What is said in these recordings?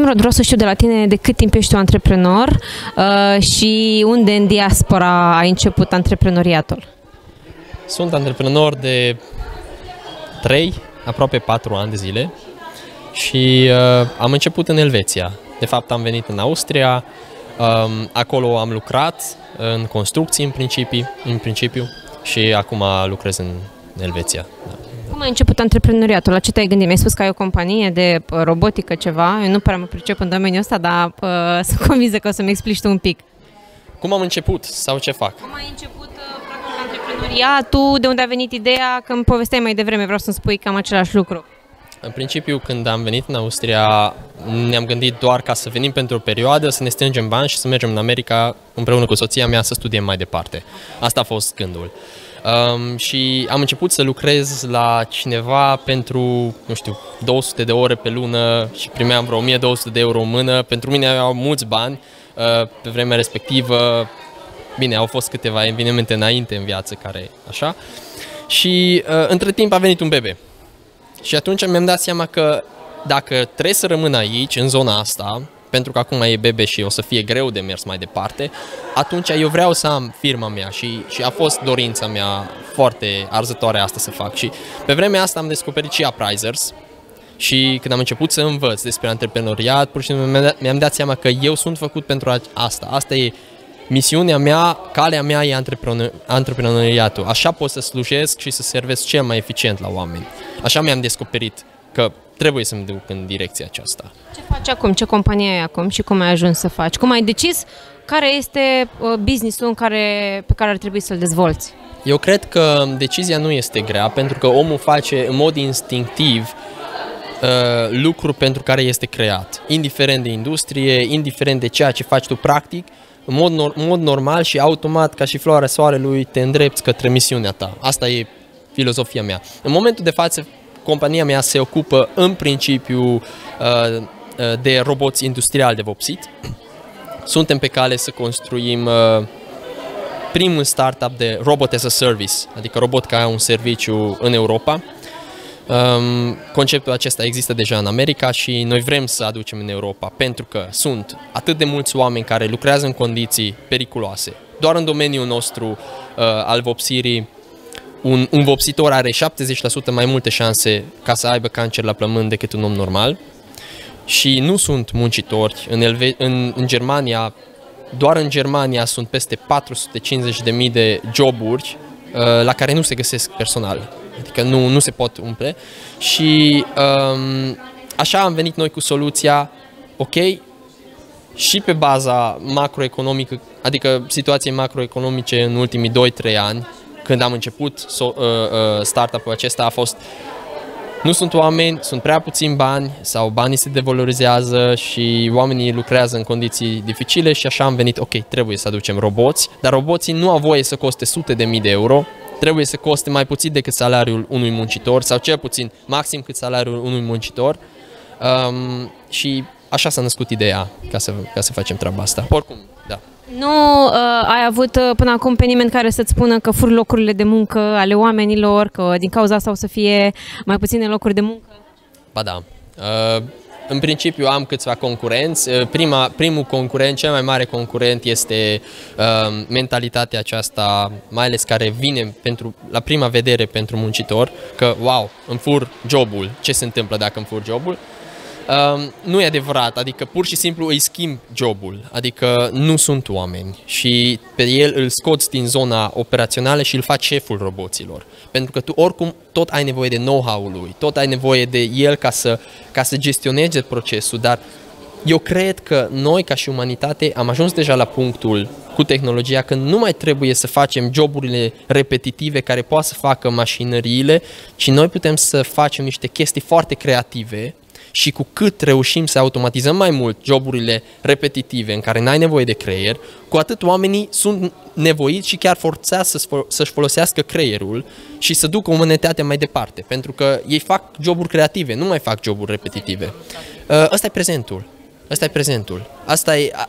primul vreau să știu de la tine de cât timp ești tu antreprenor și unde în diaspora ai început antreprenoriatul? Sunt antreprenor de aproape 4 ani de zile și am început în Elveția. De fapt, am venit în Austria, acolo am lucrat în construcții în principiu și acum lucrez în Elveția. Da. Cum ai început antreprenoriatul? La ce te-ai gândit? Mi-ai spus că ai o companie de robotică ceva, eu nu prea mă pricep în domeniul ăsta, dar sunt convinsă că o să-mi explici tu un pic. Cum am început sau ce fac? Cum ai început practic antreprenoriatul, de unde a venit ideea, că îmi povesteai mai devreme, vreau să-mi spui cam același lucru. În principiu, când am venit în Austria, ne-am gândit doar ca să venim pentru o perioadă, să ne strângem bani și să mergem în America împreună cu soția mea să studiem mai departe. Asta a fost gândul. Și am început să lucrez la cineva pentru, nu știu, 200 de ore pe lună și primeam vreo 1200 de euro în mână. Pentru mine erau mulți bani pe vremea respectivă. Bine, au fost câteva evenimente înainte în viață care așa. Și între timp a venit un bebe. Și atunci mi-am dat seama că dacă trebuie să rămân aici, în zona asta, pentru că acum e bebe și o să fie greu de mers mai departe, atunci eu vreau să am firma mea și a fost dorința mea foarte arzătoare asta să fac. Și pe vremea asta am descoperit și Uprisers și când am început să învăț despre antreprenoriat, pur și simplu mi-am dat seama că eu sunt făcut pentru asta. Asta e misiunea mea, calea mea e antreprenoriatul. Așa pot să slujesc și să servesc cel mai eficient la oameni. Așa mi-am descoperit că trebuie să-mi duc în direcția aceasta. Ce faci acum? Ce companie ai acum și cum ai ajuns să faci? Cum ai decis care este business-ul pe care ar trebui să-l dezvolți? Eu cred că decizia nu este grea pentru că omul face în mod instinctiv lucruri pentru care este creat. Indiferent de industrie, indiferent de ceea ce faci tu practic, în mod normal și automat, ca și floarea soarelui, te îndrepți către misiunea ta. Asta e filozofia mea. În momentul de față, compania mea se ocupă în principiu de roboți industriali de vopsit. Suntem pe cale să construim primul startup de robot as a service, adică robot ca un serviciu în Europa. Conceptul acesta există deja în America și noi vrem să aducem în Europa pentru că sunt atât de mulți oameni care lucrează în condiții periculoase. Doar în domeniul nostru al vopsirii, un vopsitor are 70% mai multe șanse ca să aibă cancer la plămâni decât un om normal și nu sunt muncitori. În Germania, doar în Germania sunt peste 450.000 de joburi la care nu se găsesc personal. Adică nu se pot umple și așa am venit noi cu soluția, ok, și pe baza macroeconomică, adică situației macroeconomice în ultimii 2-3 ani, când am început startup-ul acesta a fost, nu sunt oameni, sunt prea puțini bani sau banii se devalorizează și oamenii lucrează în condiții dificile și așa am venit, ok, trebuie să aducem roboți, dar roboții nu au voie să coste sute de mii de euro, trebuie să coste mai puțin decât salariul unui muncitor sau cel puțin maxim cât salariul unui muncitor și așa s-a născut ideea ca să facem treaba asta. Oricum, da. Nu ai avut până acum pe nimeni care să-ți spună că fur locurile de muncă ale oamenilor, că din cauza asta o să fie mai puține locuri de muncă? Ba da. În principiu am câțiva concurenți. Primul concurent, cel mai mare concurent este mentalitatea aceasta, mai ales care vine la prima vedere pentru muncitor, că wow, îmi fur jobul, ce se întâmplă dacă îmi fur jobul? Nu e adevărat, adică pur și simplu îi schimb jobul, adică nu sunt oameni și pe el îl scoți din zona operațională și îl faci șeful roboților. Pentru că tu oricum tot ai nevoie de know-how-ul lui, tot ai nevoie de el ca să gestioneze procesul, dar eu cred că noi ca și umanitate am ajuns deja la punctul cu tehnologia că nu mai trebuie să facem joburile repetitive care poate să facă mașinăriile, ci noi putem să facem niște chestii foarte creative. Și cu cât reușim să automatizăm mai mult joburile repetitive în care n-ai nevoie de creier, cu atât oamenii sunt nevoiți și chiar forțați să-și folosească creierul și să ducă umanitatea mai departe, pentru că ei fac joburi creative, nu mai fac joburi repetitive. Ăsta e prezentul. Asta e prezentul.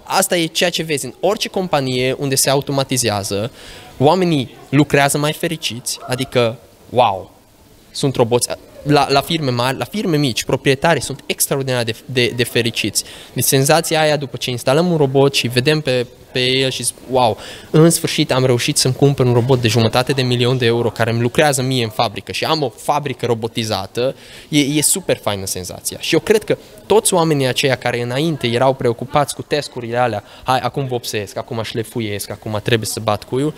Asta e ceea ce vezi în orice companie unde se automatizează, oamenii lucrează mai fericiți, adică wow, sunt roboți. la firme mari, la firme mici, proprietarii sunt extraordinar de fericiți. De senzația aia după ce instalăm un robot și vedem pe el și zic, wow, în sfârșit am reușit să-mi cumpăr un robot de $500.000 care îmi lucrează mie în fabrică și am o fabrică robotizată, e super faină senzația. Și eu cred că toți oamenii aceia care înainte erau preocupați cu test-urile alea, hai, acum vopsesc, acum șlefuiesc, acum trebuie să bat cuiul,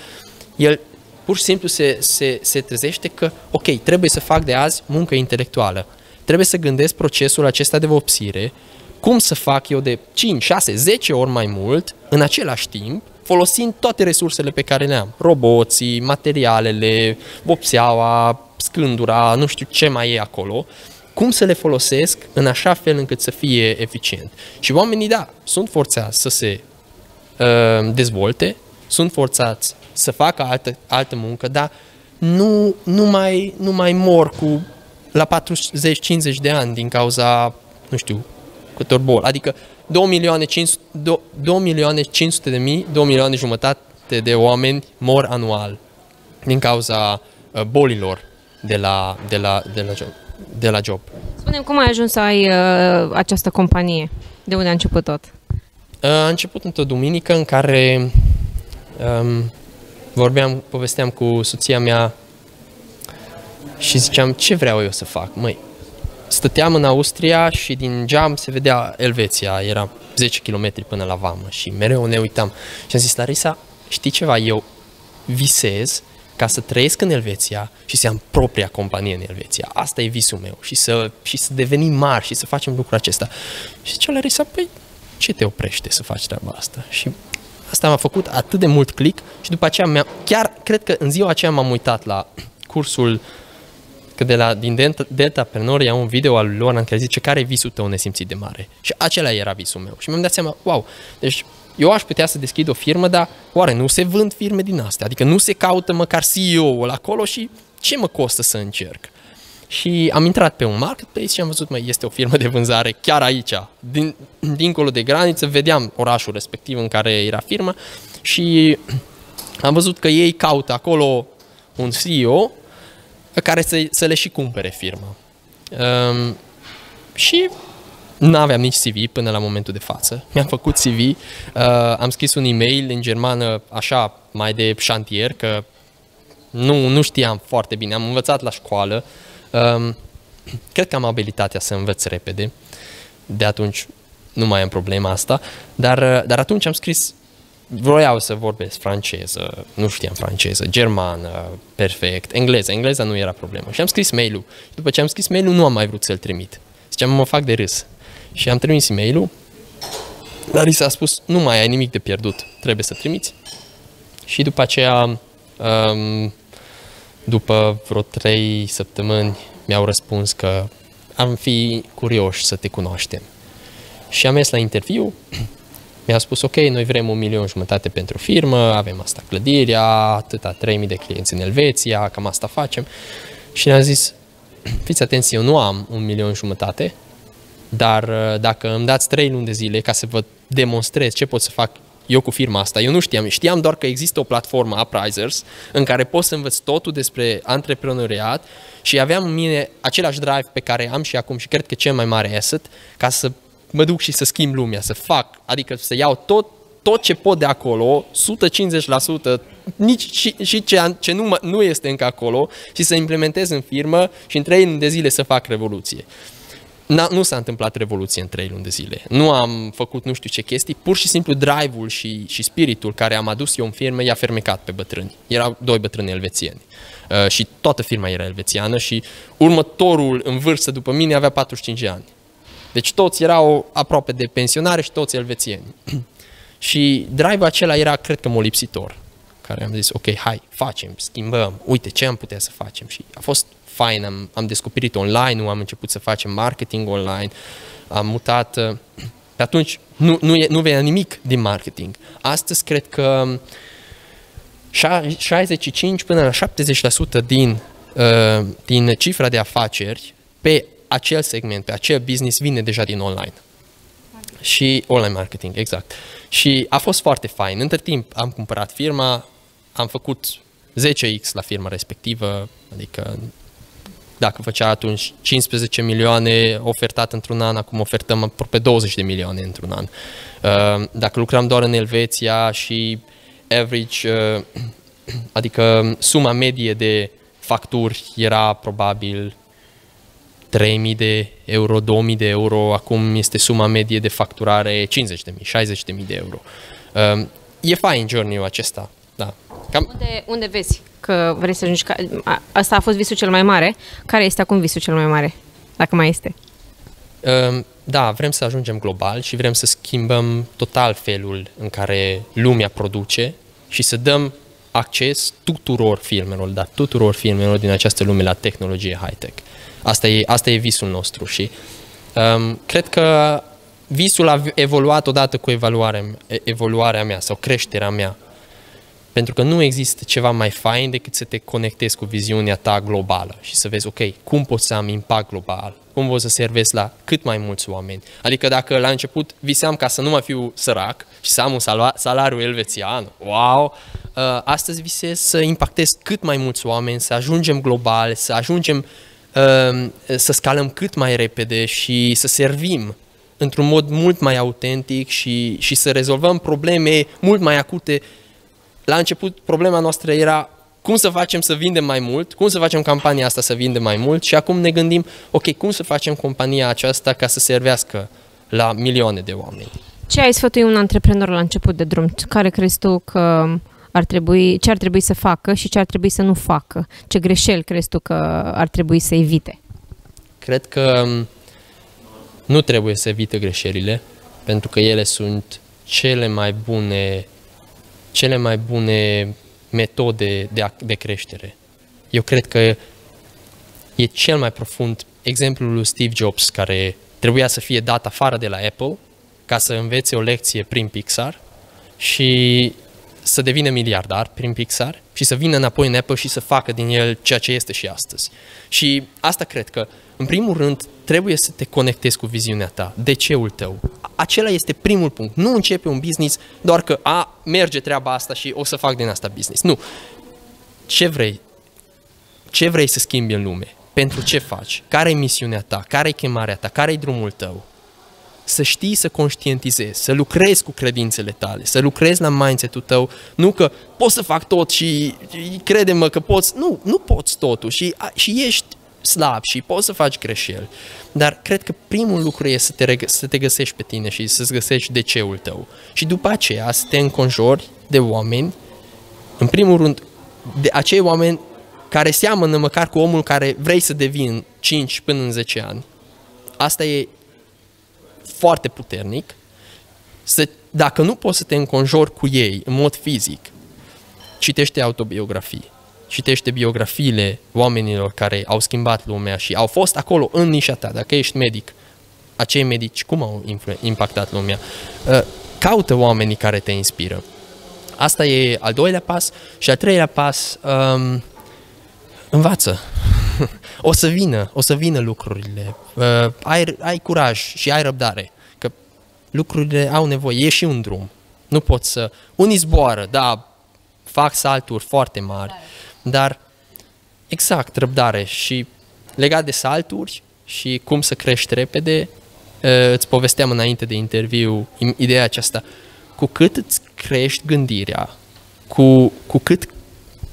el pur și simplu se trezește că, ok, trebuie să fac de azi muncă intelectuală. Trebuie să gândesc procesul acesta de vopsire, cum să fac eu de 5, 6, 10 ori mai mult, în același timp, folosind toate resursele pe care le am. Roboții, materialele, vopseaua, scândura, nu știu ce mai e acolo. Cum să le folosesc în așa fel încât să fie eficient. Și oamenii, da, sunt forțați să se dezvolte, sunt forțați să facă altă muncă, dar nu mai mor la 40-50 de ani din cauza, nu știu, câtor boli. Adică 2.500.000, 2.500.000 de oameni mor anual din cauza bolilor de la job. Spune-mi, cum ai ajuns să ai această companie? De unde a început tot? A început într-o duminică în care povesteam cu soția mea și ziceam, ce vreau eu să fac, măi? Stăteam în Austria și din geam se vedea Elveția, era 10 km până la vamă și mereu ne uitam. Și am zis, Larisa, știi ceva, eu visez ca să trăiesc în Elveția și să am propria companie în Elveția. Asta e visul meu și să devenim mari și să facem lucrul acesta. Și zicea Larisa, păi ce te oprește să faci treaba asta? Și asta m-a făcut atât de mult click și după aceea, chiar cred că în ziua aceea m-am uitat la cursul că din Delta Prenor iau un video al lui Lorna în care zice care e visul tău nesimțit de mare. Și acela era visul meu. Și mi-am dat seama, wow, deci eu aș putea să deschid o firmă, dar oare nu se vând firme din astea? Adică nu se caută măcar CEO-ul acolo și ce mă costă să încerc? Și am intrat pe un marketplace și am văzut, măi, este o firmă de vânzare chiar aici, dincolo de graniță, vedeam orașul respectiv în care era firma și am văzut că ei caută acolo un CEO care să le și cumpere firma. Și nu aveam nici CV până la momentul de față. Mi-am făcut CV, am scris un e-mail în germană, așa, mai de șantier, că nu știam foarte bine, am învățat la școală. Cred că am abilitatea să învăț repede, de atunci nu mai am problema asta, dar atunci am scris, vroiau să vorbesc franceză, nu știam franceză, germană, perfect, engleza nu era problemă și am scris mail-ul. După ce am scris mail-ul nu am mai vrut să-l trimit, ziceam mă fac de râs și am trimis e-mail-ul, dar i s-a spus nu mai ai nimic de pierdut, trebuie să trimiți și după aceea... După vreo 3 săptămâni mi-au răspuns că am fi curioși să te cunoaștem. Și am mers la interviu, mi-a spus, ok, noi vrem 1,5 milioane pentru firmă, avem asta clădirea, atâta, 3.000 de clienți în Elveția, cam asta facem. Și ne-am zis, fiți atenți, eu nu am 1,5 milioane, dar dacă îmi dați 3 luni de zile ca să vă demonstrez ce pot să fac eu cu firma asta, eu nu știam doar că există o platformă, Uprisers, în care pot să învăț totul despre antreprenoriat și aveam în mine același drive pe care am și acum și cred că cel mai mare asset, ca să mă duc și să schimb lumea, să fac, adică să iau tot ce pot de acolo, 150%, nici ce nu este încă acolo și să implementez în firmă și în 3 luni de zile să fac revoluție. Nu s-a întâmplat revoluție în 3 luni de zile. Nu am făcut nu știu ce chestii, pur și simplu drive-ul și spiritul care am adus eu în firmă i-a fermecat pe bătrâni. Erau 2 bătrâni elvețieni și toată firma era elvețiană și următorul în vârstă după mine avea 45 de ani. Deci toți erau aproape de pensionare și toți elvețieni. Și drive-ul acela era, cred că, molipsitor, care am zis, ok, hai, facem, schimbăm, uite ce am putea să facem și a fost... fain, am descoperit online-ul, am început să facem marketing online, am mutat, pe atunci nu venea nimic din marketing. Astăzi cred că 65 până la 70% din cifra de afaceri pe acel segment, pe acel business vine deja din online. Și online marketing, exact. Și a fost foarte fain. Între timp am cumpărat firma, am făcut 10x la firma respectivă, adică Dacă făcea atunci 15 milioane ofertat într-un an, acum ofertăm aproape 20 de milioane într-un an. Dacă lucram doar în Elveția și average, adică suma medie de facturi era probabil 3.000 de euro, 2.000 de euro, acum este suma medie de facturare 50.000, 60.000 de euro. E fain journey-ul acesta. Da. Cam... Unde vezi că vrei să ajungi? Asta a fost visul cel mai mare. Care este acum visul cel mai mare? Dacă mai este. Da, vrem să ajungem global și vrem să schimbăm total felul în care lumea produce și să dăm acces tuturor filmelor, dar tuturor filmelor din această lume la tehnologie high-tech. Asta e visul nostru și cred că visul a evoluat odată cu evoluarea mea sau creșterea mea. Pentru că nu există ceva mai fain decât să te conectezi cu viziunea ta globală și să vezi, ok, cum poți să am impact global, cum poți să servezi la cât mai mulți oameni. Adică dacă la început viseam ca să nu mai fiu sărac și să am un salariu elvețian, wow, astăzi visez să impactez cât mai mulți oameni, să ajungem global, să ajungem să scalăm cât mai repede și să servim într-un mod mult mai autentic și să rezolvăm probleme mult mai acute. La început, problema noastră era cum să facem să vindem mai mult, cum să facem campania asta să vindem mai mult și acum ne gândim, ok, cum să facem compania aceasta ca să servească la milioane de oameni. Ce ai sfătui un antreprenor la început de drum? Care crezi tu că ce ar trebui să facă și ce ar trebui să nu facă? Ce greșeli crezi tu că ar trebui să evite? Cred că nu trebuie să evite greșelile, pentru că ele sunt cele mai bune metode de creștere. Eu cred că e cel mai profund exemplul lui Steve Jobs, care trebuia să fie dat afară de la Apple ca să învețe o lecție prin Pixar și să devină miliardar prin Pixar și să vină înapoi în Apple și să facă din el ceea ce este și astăzi. Și asta cred că, în primul rând, trebuie să te conectezi cu viziunea ta, de ceul tău. Acela este primul punct. Nu începe un business doar că merge treaba asta și o să fac din asta business. Nu. Ce vrei să schimbi în lume? Pentru ce faci? Care e misiunea ta? Care e chemarea ta? Care e drumul tău? Să știi să conștientizezi, să lucrezi cu credințele tale, să lucrezi la mindset-ul tău, nu că poți să fac tot și crede-mă că poți, nu poți totul și ești slab și poți să faci greșeli, dar cred că primul lucru e să te găsești pe tine și să-ți găsești de ceul tău și după aceea să te înconjori de oameni, în primul rând de acei oameni care seamănă măcar cu omul care vrei să devii în 5 până în 10 ani. Asta e foarte puternic. Dacă nu poți să te înconjori cu ei în mod fizic, citește autobiografii, citește biografiile oamenilor care au schimbat lumea și au fost acolo în nișa ta. Dacă ești medic, acei medici cum au impactat lumea? Caută oamenii care te inspiră. Asta e al doilea pas și al treilea pas, învață. O să vină lucrurile. Ai curaj și ai răbdare, că lucrurile au nevoie. E și un drum. Nu poți să... Unii zboară, da, fac salturi foarte mari, dar exact, răbdare. Și legat de salturi și cum să crești repede, îți povesteam înainte de interviu ideea aceasta. Cu cât îți crești gândirea, cu cât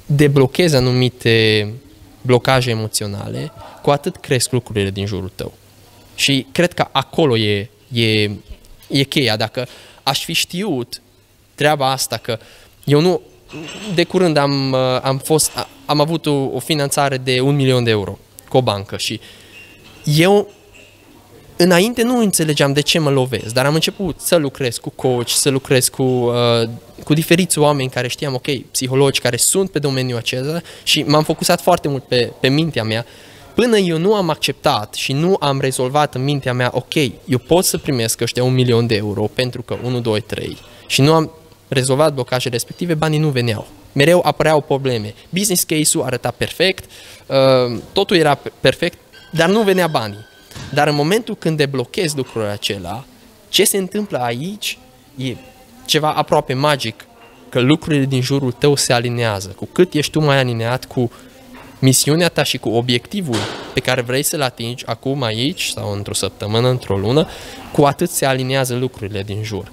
deblochezi anumite blocaje emoționale, cu atât cresc lucrurile din jurul tău. Și cred că acolo e cheia. Dacă aș fi știut treaba asta, că eu nu... De curând am avut o finanțare de 1.000.000 de euro cu o bancă și eu înainte nu înțelegeam de ce mă lovesc, dar am început să lucrez cu coach, să lucrez cu diferiți oameni care știam, ok, psihologi care sunt pe domeniul acesta și m-am focusat foarte mult pe mintea mea. Până eu nu am acceptat și nu am rezolvat în mintea mea, ok, eu pot să primesc ăștia 1.000.000 de euro pentru că 1, 2, 3 și nu am rezolvat blocajele respective, banii nu veneau. Mereu apăreau probleme. Business case-ul arăta perfect, totul era perfect, dar nu venea banii. Dar în momentul când deblochezi lucrul acela, ce se întâmplă aici e ceva aproape magic, că lucrurile din jurul tău se alinează. Cu cât ești tu mai alineat cu misiunea ta și cu obiectivul pe care vrei să-l atingi acum, aici, sau într-o săptămână, într-o lună, cu atât se aliniază lucrurile din jur.